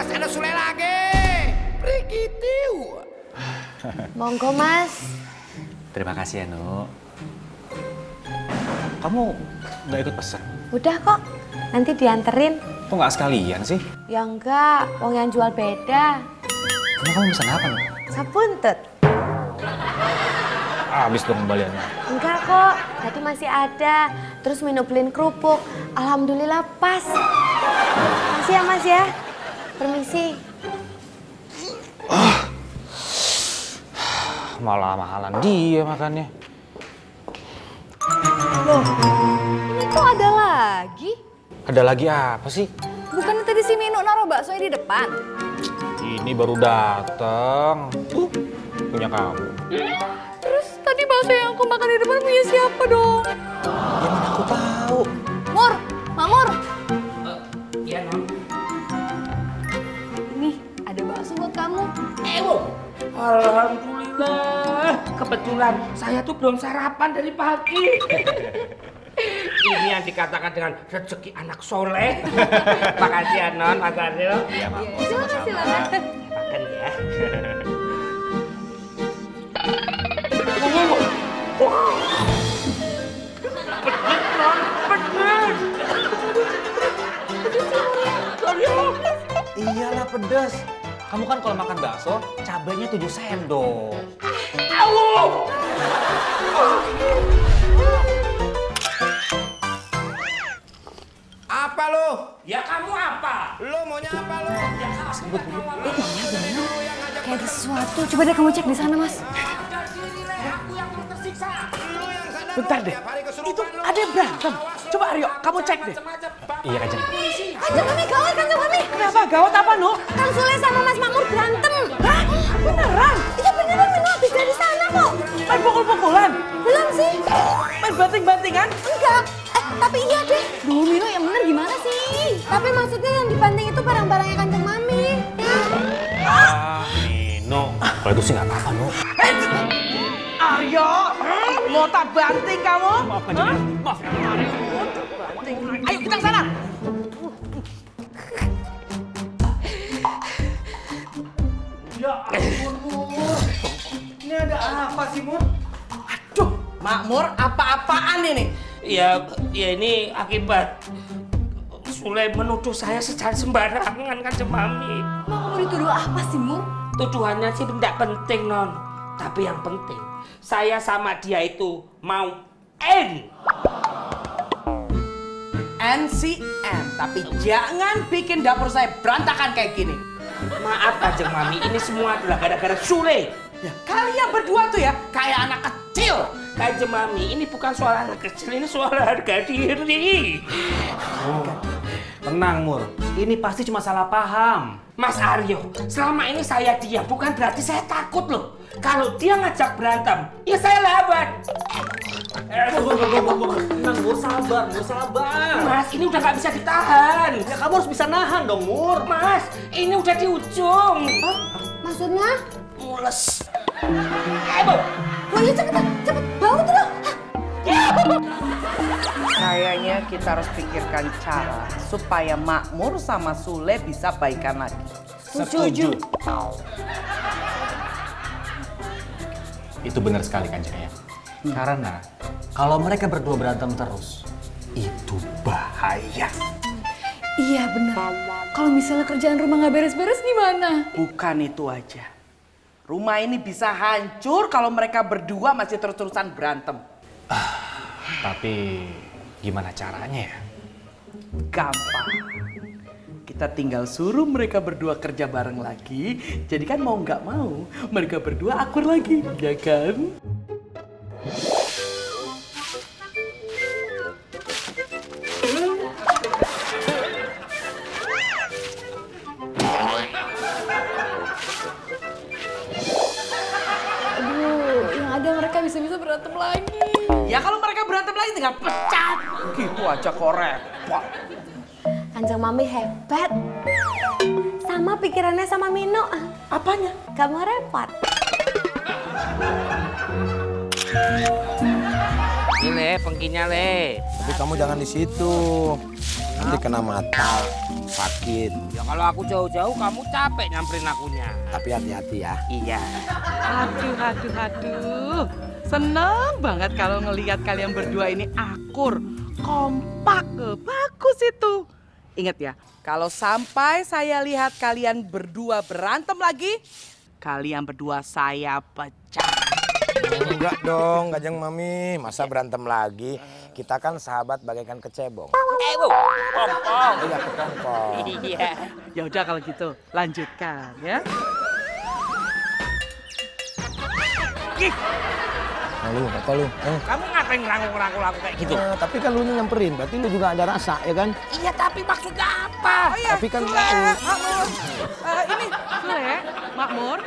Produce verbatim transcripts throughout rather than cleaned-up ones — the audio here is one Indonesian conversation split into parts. Mas, ada Sule lagi. Prigitiu. Monggo, Mas. Terima kasih ya, Nuk. Kamu nggak ikut pesan? Udah kok, nanti dianterin. Kok nggak sekalian sih? Ya enggak, wong yang jual beda. Emang kamu pesan apa, Nuk? Sabuntut. Habis dong kembaliannya. Enggak kok, tadi masih ada. Terus Mino beliin kerupuk, alhamdulillah pas. Makasih ya Mas ya, permisi. Malah mahalan dia makannya. Loh, ini kok ada lagi? Ada lagi apa sih? Bukannya tadi si Mino naruh baksonya di depan? Ini baru datang. Tuh, punya kamu. Terus tadi bakso yang aku makan di depan punya siapa dong? Ya mana aku tahu. Mur, Mamur. Uh, iya non. Nih ada bakso buat kamu. Ewo. Alhamdulillah. Kebetulan saya tuh belum sarapan dari pagi. Ini yang dikatakan dengan rezeki anak soleh. Makasih ya non, Mas Aril. Iya Mamur. Silakan silakan. Makan ya. Iyalah pedas. Kamu kan kalau makan bakso, cabainya tujuh sendok. Awu! Apa lo? Ya kamu apa? Lo maunya apa lo? Ya kamu sebut dulu. Eh iya bener. Kayak ada sesuatu. Coba deh kamu cek di sana Mas. Bentar deh, itu ada yang berantem. Coba Aryo, kamu cek deh. Iya Kanjeng. Kanjeng Mami gawat, Kanjeng Mami. Kenapa gawat apa Nuk? Kang Sule sama Mas Mamur berantem. Hah? Beneran? Itu beneran Mino habis dari sana kok. Main pukul-pukulan? Belum sih. Main banting-bantingan? Enggak. Eh, tapi iya deh. Duh Mino yang bener gimana sih? Tapi maksudnya yang dibanting itu barang-barangnya Kanjeng Mami. Ah, Mino. Kalau itu sih nggak apa-apa Nuk. Aryo, mau tak banting kamu? Maaf, Kanjeng. Maaf. Ayo kita ke sana. Ya ampun, Mur. Ini ada apa sih, Mur? Aduh, Makmur, apa-apaan ini? Ya, ya ini akibat Sule menuduh saya secara sembarangan, Kanjeng Mami. Makmur dituduh apa sih, Mur? Tuduhannya sih tidak penting, Non. Tapi yang penting, saya sama dia itu mau end. N C N, tapi jangan bikin dapur saya berantakan kayak gini. Maaf Kanjeng Mami, ini semua adalah gara-gara Sule. Ya, kalian berdua tuh ya, kayak anak kecil. Kanjeng Mami, ini bukan soal anak kecil, ini soal harga diri. Oh, tenang Mur, ini pasti cuma salah paham. Mas Aryo, selama ini saya diam, bukan berarti saya takut loh. Kalau dia ngajak berantem, ya saya lawan. Tenang Mur, sabar, Mur, sabar. Mas, ini udah gak bisa ditahan. Ya kamu harus bisa nahan dong Mur. Mas, ini udah di ujung. Hah? Maksudnya? Mules. Eh, Bu. Oh iya, cepet, cepet. Bau tuh loh. Kayaknya kita harus pikirkan cara supaya Makmur sama Sule bisa baikan lagi. Setuju. Itu benar sekali Kanjeng ya. Hmm. Karena kalau mereka berdua berantem terus, itu bahaya. Iya benar. Kalau misalnya kerjaan rumah nggak beres-beres gimana? Bukan itu aja. Rumah ini bisa hancur kalau mereka berdua masih terus-terusan berantem. Ah, tapi gimana caranya ya? Gampang. Kita tinggal suruh mereka berdua kerja bareng lagi. Jadi kan mau nggak mau mereka berdua akur lagi, ya kan? Aduh, yang ada mereka bisa-bisa berantem lagi. Ya kalau mereka berantem lagi tinggal pecat. Gitu aja kok repot. Kanjeng Mami hebat. Sama pikirannya sama Mino. Apanya? Gak mau repot. Ini Le, pengkinya Le. Tapi kamu jangan di situ. nanti kena mata, sakit. Ya kalau aku jauh-jauh kamu capek nyamperin akunya. Tapi hati-hati ya. Iya. Aduh, aduh, aduh. Seneng banget kalau ngelihat kalian berdua ini akur, kompak, bagus itu. Ingat ya, kalau sampai saya lihat kalian berdua berantem lagi, kalian berdua saya pecah. Enggak dong, Kanjeng Mami. Masa berantem lagi? Kita kan sahabat bagaikan kecebong. Eh, wow. Kompong. Iya, kompong. Iya. Ya udah kalau gitu, lanjutkan ya. Ih. Lalu, apa lu? Eh. Kamu ngapain ngerangkul-rangkul aku kayak gitu? Nah, tapi kan lu nyamperin, berarti lu juga ada rasa, ya kan? Iya, tapi maksudnya apa? Oh, iya, tapi kan Sule, Makmur. Uh, ini, Sule, Makmur.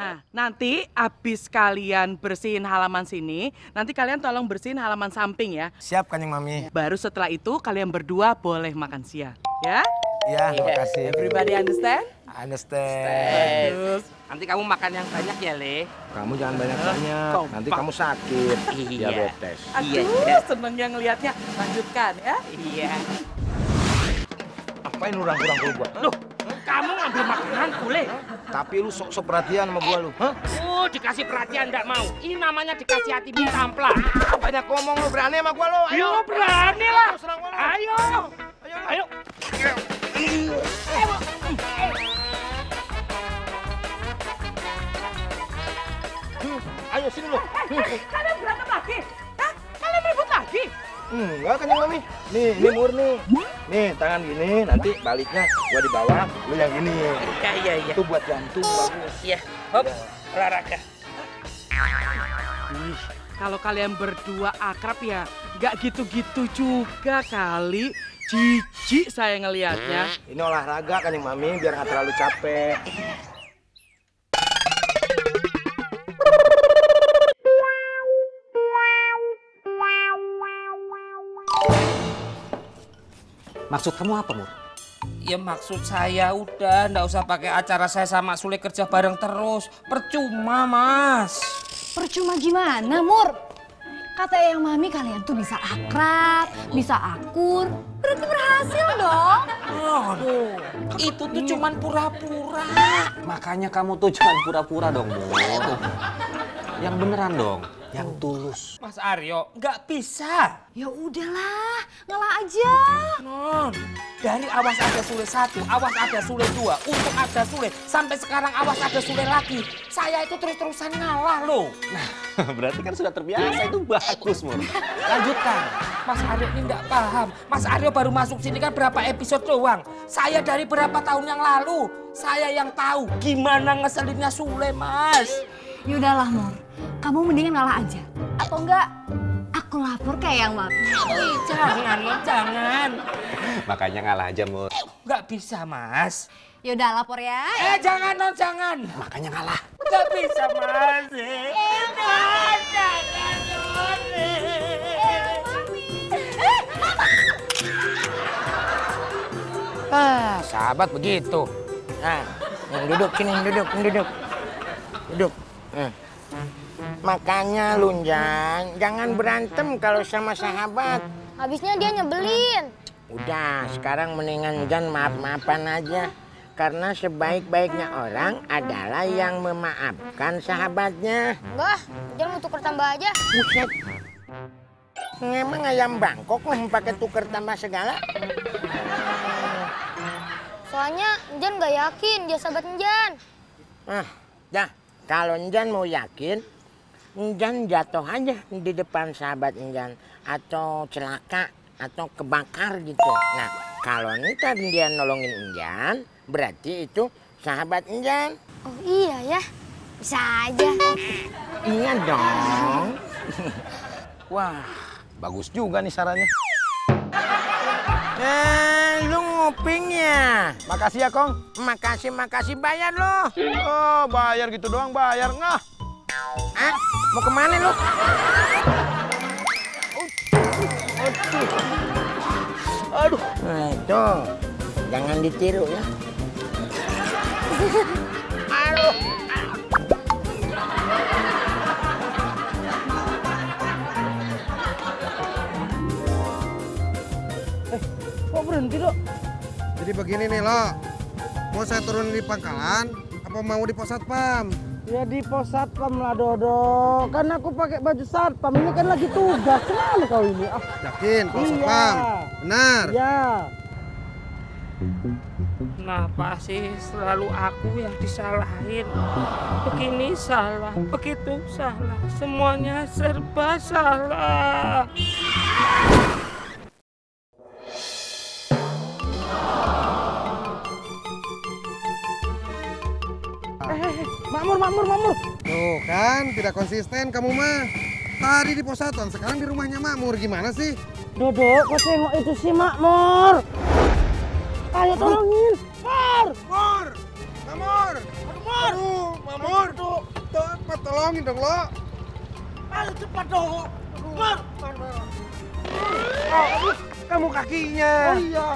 Nah, nanti abis kalian bersihin halaman sini, nanti kalian tolong bersihin halaman samping ya. Siap, Kanjeng Mami. Baru setelah itu, kalian berdua boleh makan siang, ya? Iya, terima kasih. Everybody understand? Understand. Terus nanti kamu makan yang banyak ya, Le. Kamu jangan banyak-banyak. Nanti kamu sakit. Iya. Diabetes. Aduh, iya, senengnya ngelihatnya. Lanjutkan ya. Iya. Apain lu rangkul-rangkul gua? Loh, kamu ngambil makanan boleh. Tapi lu sok-sok perhatian sama gua lu. Hah? Uh, dikasih perhatian enggak mau. Ini namanya dikasih hati bintang-pla. Banyak ngomong lu, berani sama gua lu. Ayo, yo, berani lah. Ayo. Ayo. Ayo. Ayo sini lu. Kalian berantem lagi? Hah? Kalian ribut lagi? Enggak, Kanjeng Mami. Nih, ini murni. Nih, tangan gini, nanti baliknya gua di bawah, lu yang gini. Iya, iya, iya. Itu buat jantung bagus. Iya. Hop, olahraga. Kalau kalian berdua akrab ya, enggak gitu-gitu juga kali. Jijik saya ngelihatnya. Ini olahraga kan yang Mami, biar nggak terlalu capek. Maksud kamu apa, Mur? Ya maksud saya udah, nggak usah pakai acara saya sama Sule kerja bareng terus. Percuma, Mas. Percuma gimana, Mur? Kata yang Mami kalian tuh bisa akrab, bisa akur, berarti berhasil dong. Aduh, itu tuh cuman pura-pura. Makanya kamu tuh cuman pura-pura dong, Bu. Yang beneran dong, yang tulus. Mas Aryo, nggak bisa. Ya udahlah, ngalah aja. Non, dari awas ada Sule satu, awas ada Sule dua, untuk ada Sule, sampai sekarang awas ada Sule lagi. Saya itu terus-terusan ngalah loh. Nah. Berarti kan sudah terbiasa, itu bagus, Mur. Lanjutkan. Mas Aryo ini nggak paham. Mas Aryo baru masuk sini kan berapa episode doang. Saya dari berapa tahun yang lalu. Saya yang tahu gimana ngeselinnya Sule, Mas. Yaudahlah, Mur. Kamu mendingan ngalah aja. Atau enggak, aku lapor kayak yang Mami. Wih, jangan, Mur. Jangan. Makanya ngalah aja, Mur. Nggak bisa, Mas. Yaudah, lapor ya. Eh, jangan, non, jangan. Makanya ngalah. Nggak bisa, Mas. Eh, non, jangan, non. Eh, Mami. Eh, apa? Ah, sahabat begitu. Nah, yang duduk, sini, yang duduk, yang duduk. Duduk. Hmm. Makanya, Lunjang, jangan berantem kalau sama sahabat. Habisnya dia nyebelin. Udah, sekarang mendingan Jan maaf-maafan aja. Karena sebaik-baiknya orang adalah yang memaafkan sahabatnya. Bah, jangan tuker tambah aja. Buset. Emang ayam bangkok lah pakai tuker tambah segala. Soalnya Njan nggak yakin dia sahabat Njan. Ah, dah. Kalau Njan mau yakin, Njan jatuh aja di depan sahabat Njan. Atau celaka, atau kebakar gitu. Nah, kalau ntar dia nolongin Njan, berarti itu sahabat Njan. Oh iya ya, bisa aja. Iya dong. Wah, bagus juga nih sarannya. Eh, lu nguping ya? Makasih ya, Kong. Makasih, makasih. Bayar lo. Oh, bayar gitu doang, bayar. Nggak. Ah, mau kemana lu? Aduh. Nah, itu. Jangan ditiru ya. Aduh. Eh, kok berhenti, Do? Jadi begini nih lo, mau saya turun di pangkalan, apa mau di pos satpam? Ya di pos satpam lah Dodo, kan aku pakai baju satpam, ini kan lagi tugas, selalu kau ini. Ah. Yakin pos iya. satpam, benar? Iya. Nah pasti selalu aku yang disalahin. Begini salah, begitu salah, semuanya serba salah. Eh, Makmur, Makmur, Makmur. Tuh kan, tidak konsisten kamu mah. Tadi di pos satpam, sekarang di rumahnya Makmur, gimana sih? Dodo, kok tengok itu sih Makmur? Ayo tolongin, Mur! Mur! Mamur! Aduh, Mamur! Cepat tolongin dong lo! Ayo cepat dong! Mur! Aduh, kamu kakinya! Oh iya!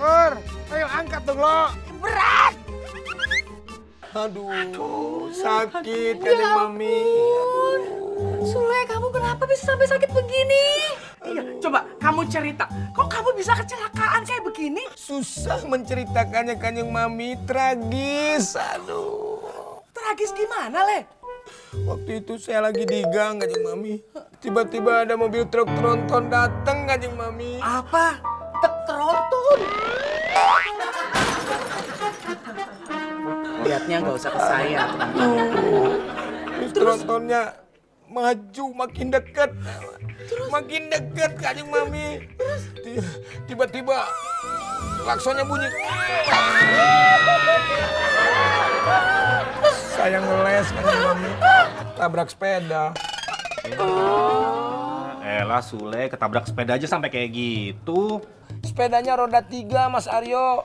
Mur, ayo angkat dong lo! Berat! Aduh, aduh sakit aduh. Kening mami! Sule, kamu kenapa bisa sampai sakit begini? Iya, coba kamu cerita, kok kamu bisa kecelakaan kayak begini? Susah menceritakannya Kanjeng Mami, tragis, aduh. Tragis gimana, Le? Waktu itu saya lagi di gang, Kanjeng Mami. Tiba-tiba ada mobil truk tronton datang, Kanjeng Mami. Apa? Truk tronton? Lihatnya nggak usah ke saya. Terus trontonnya maju makin dekat, terus? makin dekat Kanjeng Mami. Tiba-tiba klaksonnya bunyi. Saya ngeles Kanjeng Mami, tabrak sepeda. Oh. Elah Sule, ketabrak sepeda aja sampai kayak gitu. Sepedanya roda tiga Mas Aryo.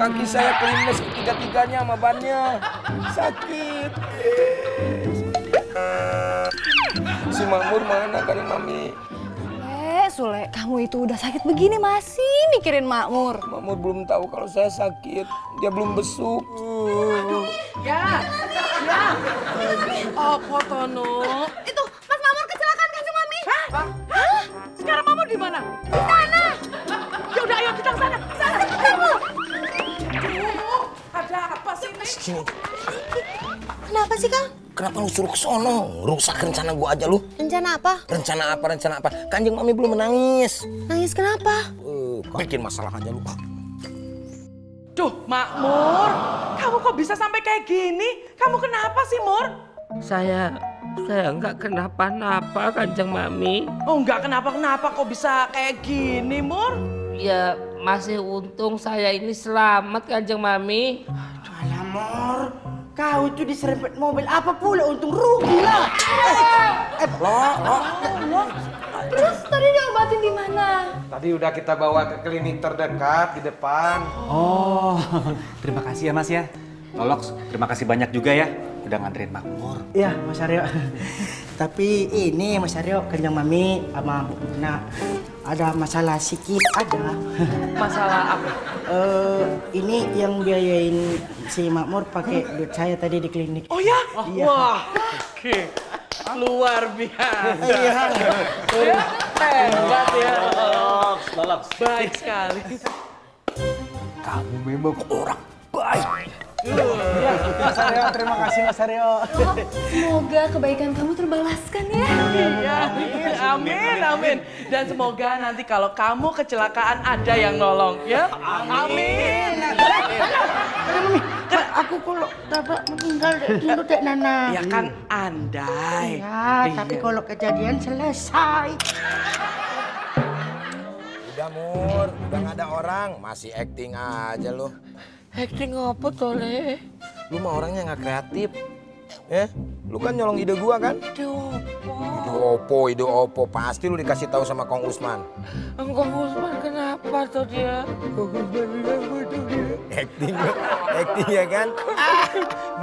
Kaki saya kelimes ketiga-tiganya sama bannya. Sakit. Si Makmur mana Kanjeng Mami? Eh, Sule, kamu itu udah sakit begini masih mikirin Makmur. Makmur belum tahu kalau saya sakit. Dia belum besuk. Aduh, ya. Ya. Apa Tono? Itu Mas Makmur kecelakaan Kanjeng Mami. Hah? Hah? Sekarang Makmur di mana? Di sana. Ya udah ayo kita ke sana. Sana kamu. Ada apa sih ini? Kenapa sih, Kang? Kenapa lu suruh ke sono? Rusak rencana gua aja lu. Rencana apa? Rencana apa? Rencana apa? Kanjeng Mami belum menangis. Nangis kenapa? Uh, bikin masalah aja lu. Duh, Makmur, kamu kok bisa sampai kayak gini? Kamu kenapa sih, Mur? Saya, saya nggak kenapa-napa, Kanjeng Mami. Oh, nggak kenapa-kenapa kok bisa kayak gini, Mur? Ya, masih untung saya ini selamat, Kanjeng Mami. Aduh, alah, Mur. Kau itu diserempet mobil apa pula, untung rugi lah. Eh, eh, lo, lo. Terus tadi diobatin di mana? Tadi udah kita bawa ke klinik terdekat di depan. Oh, terima kasih ya Mas ya. Lolox, terima kasih banyak juga ya. Udah nganterin Makmur. Iya, Mas Aryo. Tapi ini Mas Aryo, Kanjeng Mami sama Bu Pina ada masalah sikit ada. Masalah apa? Uh, ini yang biayain si Makmur pakai duit saya tadi di klinik. Oh ya? Oh, iya. Wah. Oke. Okay. Luar biasa. Iya. Hebat ya. Lolox, Lolox. Baik sekali. Kamu memang orang baik. Ya, Mas Aryo, terima kasih Mas Aryo. Oh, semoga kebaikan kamu terbalaskan ya. Iya, amin, amin, amin. Dan semoga nanti kalau kamu kecelakaan ada yang nolong ya. Amin. Amin. Aku kalau tabrak meninggal dulu dek Nana. Ya kan andai. Ya, tapi kalau kejadian selesai. Udah Mur, udah nggak ada orang, masih acting aja loh. Acting apa tole? Lu mah orangnya nggak kreatif, ya? Lu kan nyolong ide gua kan? Ide opo? Ide opo, ide opo. Pasti lu dikasih tahu sama Kong Usman. Kong Usman kenapa tuh dia? Kong Usman bilang gua tuh dia. Acting, acting ya kan? Ah,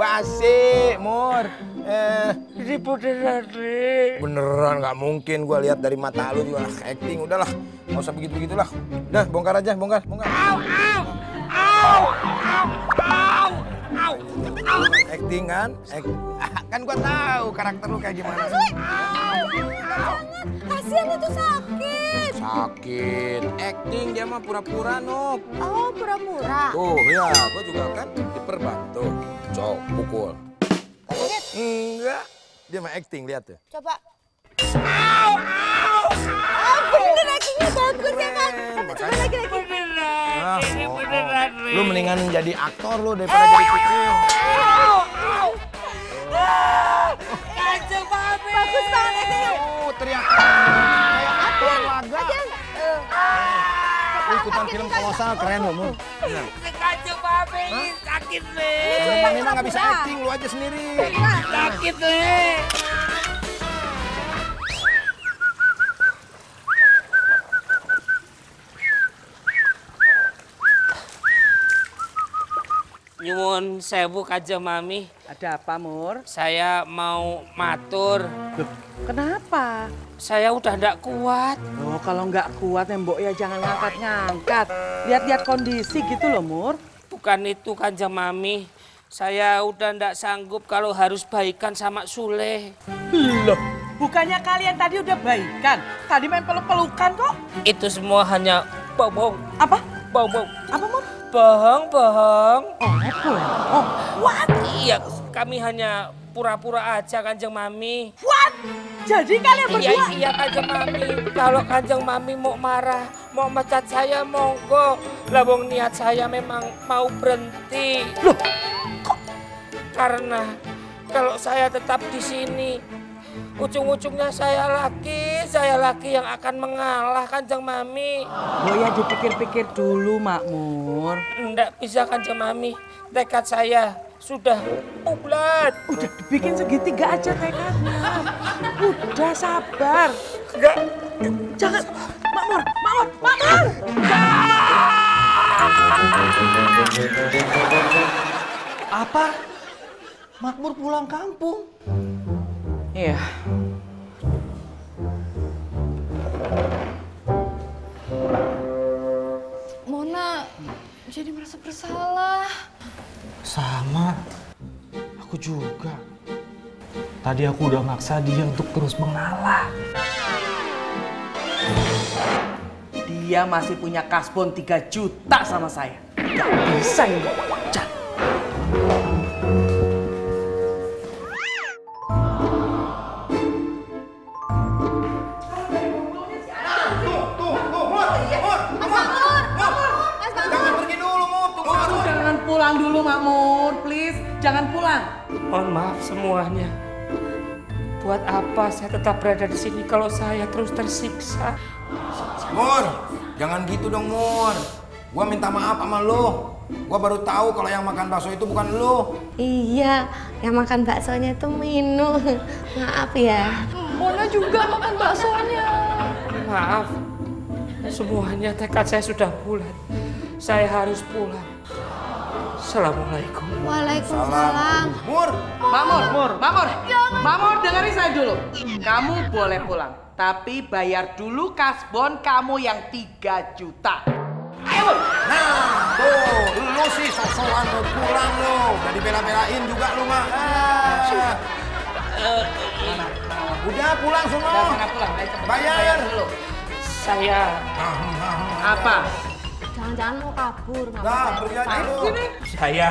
basi, Mur. Eh, di beneran deh. Beneran nggak mungkin. Gua lihat dari mata lu juga lah. Acting, udahlah. Nggak usah begitu begitulah. Dah, bongkar aja, bongkar, bongkar. Au, au. Au, au, au, au, au. Acting kan? Act... Kan gua tahu karakter lu kayak gimana. Au, au, au. Kasihan itu sakit. Sakit. Acting dia mah pura-pura, Nob. Oh, pura-pura. Tuh, ya. Gue juga kan diperban. Tuh, cok, pukul. Sakit? Enggak. Dia mah acting, lihat tuh. Coba. Au, au, au. Bener actingnya bagus ya kan? Coba lagi, lagi. Beneran. Nah, ini beneran. Lu mendingan jadi aktor lu daripada eh, jadi kucing. Au, au. Kacau banget. Bagus banget ya. Oh, teriakan. Ikutan film kolosal keren kamu. Sekacau babe ini sakit le. Ini mah nggak bisa acting, lu aja sendiri. Sakit le. Nyuwun sewu Kanjeng Mami. Ada apa, Mur? Saya mau matur. Loh, kenapa? Saya udah nggak kuat. Loh, kalau nggak kuat, Mbok ya jangan ngangkat-ngangkat. Lihat-lihat kondisi gitu loh, Mur. Bukan itu, Kanjeng Mami. Saya udah nggak sanggup kalau harus baikan sama Sule. Loh, bukannya kalian tadi udah baikan? Tadi main peluk-pelukan kok. Itu semua hanya bohong. Apa? Bohong. Apa, Mur? Bohong, bohong. Oh, bohong. What? Iya, kami hanya pura-pura aja, Kanjeng Mami. What? Jadi kalian berdua? Iya, iya, Kanjeng Mami. Kalau Kanjeng Mami mau marah, mau mecat saya, monggo. Lah, wong niat saya memang mau berhenti. Loh, kok? Karena kalau saya tetap di sini, ujung-ujungnya saya laki, saya laki yang akan mengalah, Kanjeng Mami. Oh ya, dipikir-pikir dulu, Makmur. Nggak bisa, Kanjeng Mami. Tekad saya sudah ublat. Udah dibikin segitiga aja tekadnya. Udah sabar. Enggak. Jangan. Makmur, Makmur, Makmur. Apa? Makmur pulang kampung? Iya. Mona jadi merasa bersalah. Sama. Aku juga. Tadi aku udah maksa dia untuk terus mengalah. Dia masih punya kasbon tiga juta sama saya. Gak bisa ini. Pulang dulu, Makmur, please. Jangan pulang. Mohon maaf semuanya. Buat apa saya tetap berada di sini kalau saya terus tersiksa? Mur, jangan gitu dong, Mur. Gua minta maaf sama lo. Gua baru tahu kalau yang makan bakso itu bukan lo. Iya, yang makan baksonya itu Minu. Maaf ya. Mona juga makan baksonya. Maaf. Semuanya tekad saya sudah bulat. Saya harus pulang. Assalamualaikum. Waalaikumsalam. Mur, Makmur, Mur, Makmur. Makmur, dengerin saya dulu. Kamu boleh pulang, tapi bayar dulu kasbon kamu yang tiga juta. Ayo, Mur. Nah, tuh, lu sih sosokan lu pulang lu. Udah dibela-belain juga lu mah. Udah pulang semua. Udah sana pulang, ayo cepet. Bayar dulu. Saya apa? Jangan-jangan mau kabur, nggak pergi aja dulu. Saya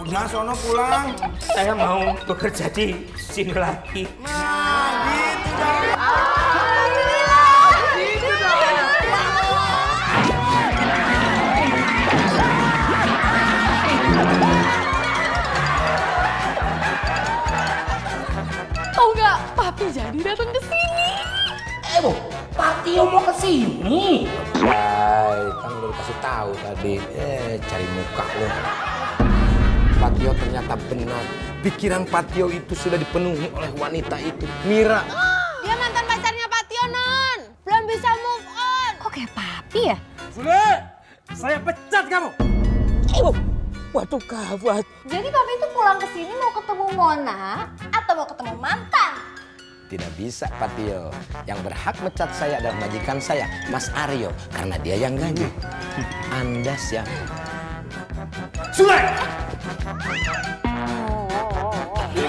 udah sono pulang. Saya mau bekerja di sini lagi. Nah, gitu dong. Alhamdulillah. Gitu dong. Tahu nggak, Papi jadi datang ke sini. Eh, Bu, Patio mau ke sini. Hai, kan udah dikasih tahu tadi. Eh, cari muka lo. Patio ternyata benar. Pikiran Patio itu sudah dipenuhi oleh wanita itu, Mira. Oh, dia mantan pacarnya Patio, Non. Belum bisa move on. Kok kayak Papi ya? Sule, saya pecat kamu. Aduh, waduh gawat. Jadi Papi itu pulang ke sini mau ketemu Mona atau mau ketemu mantan? Tidak bisa, Patio. Yang berhak mecat saya adalah majikan saya, Mas Aryo, karena dia yang gaji. Anda siapa? Sule! Oh, oh, oh.